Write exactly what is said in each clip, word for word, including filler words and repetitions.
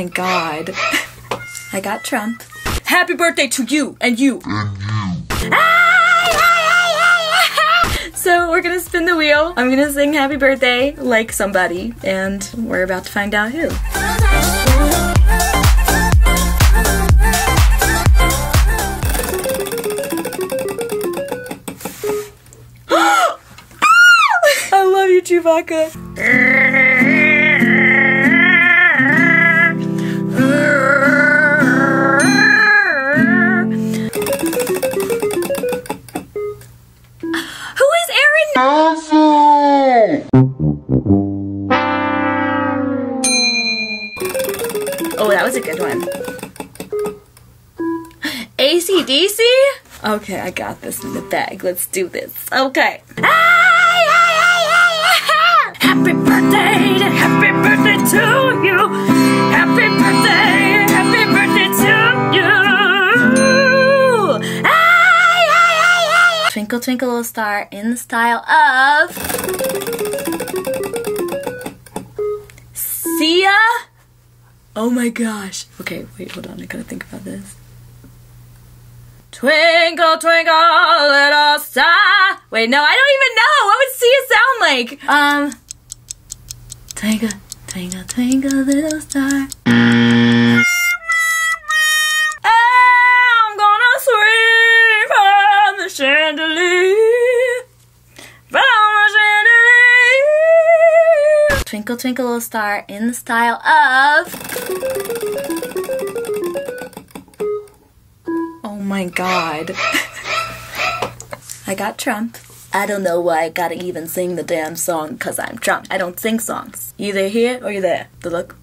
my god. I got Trump. Happy birthday to you and you. And you. So we're gonna spin the wheel. I'm gonna sing happy birthday like somebody, and we're about to find out who. I love you, Chewbacca. Oh, that was a good one. A C D C? Okay, I got this in the bag. Let's do this. Okay. Happy birthday, happy birthday to you. Happy birthday, happy birthday to you. Twinkle, twinkle, little star, in the style of Sia. Oh my gosh. Okay, wait, hold on. I gotta think about this. Twinkle, twinkle, little star. Wait, no, I don't even know. What would Sia sound like? Um, twinkle, twinkle, twinkle, little star. I'm gonna swing from the chandelier. From the chandelier. Twinkle, twinkle, little star, in the style of... Oh my god. I got Trump. I don't know why I gotta even sing the damn song, because I'm Trump. I don't sing songs. You either here or you're there. The look.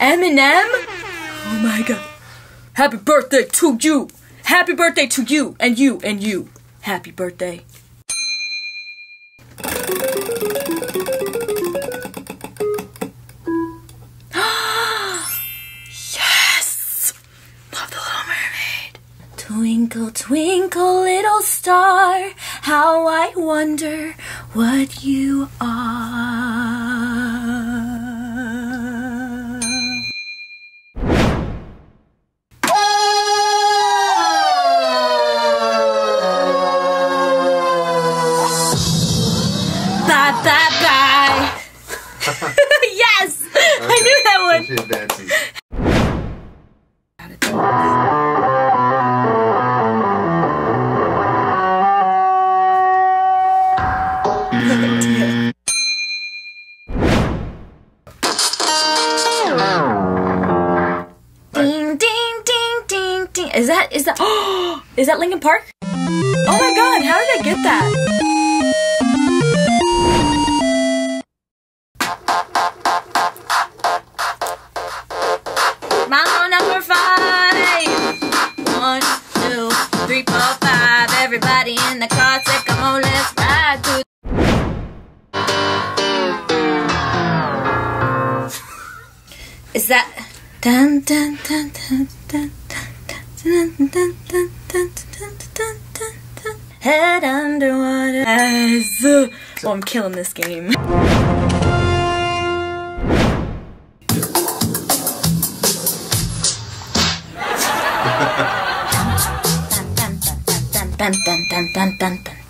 Eminem? Oh my god. Happy birthday to you. Happy birthday to you and you and you. Happy birthday. Yes! Love The Little Mermaid. Twinkle, twinkle, little star, how I wonder what you are. Bye, bye, bye. Yes! Okay. I knew that one. She's dancing. Ding, ding, ding, ding, ding. Is that, is that, oh, is that Linkin Park? Oh my god, how did I get that? Everybody in the car, say come on, let's ride to Is that dun dun dun dun dun dun dun dun dun dun dun dun head underwater. Oh, I'm killing this game. Dun, dun, dun, dun, dun, dun.